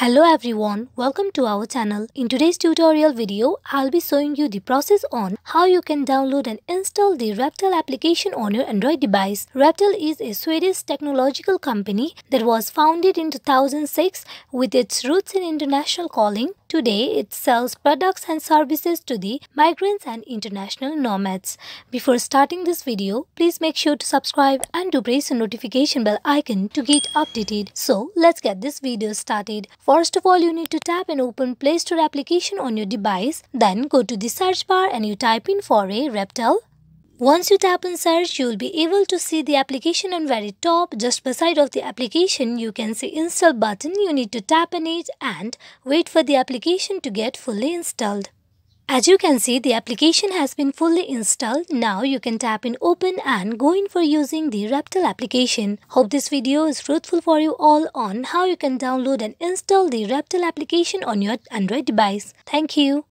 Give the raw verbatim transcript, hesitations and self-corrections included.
Hello everyone, welcome to our channel. In today's tutorial video, I'll be showing you the process on how you can download and install the Reptile application on your Android device. Reptile is a Swedish technological company that was founded in two thousand six with its roots in international calling. Today, it sells products and services to the migrants and international nomads. Before starting this video, please make sure to subscribe and to press the notification bell icon to get updated. So, let's get this video started. First of all, you need to tap and open Play Store application on your device. Then go to the search bar and you type in for a Reptile. Once you tap on search, you will be able to see the application on very top. Just beside of the application, you can see install button. You need to tap on it and wait for the application to get fully installed. As you can see, the application has been fully installed. Now you can tap in open and go in for using the Reptile application. Hope this video is fruitful for you all on how you can download and install the Reptile application on your Android device. Thank you.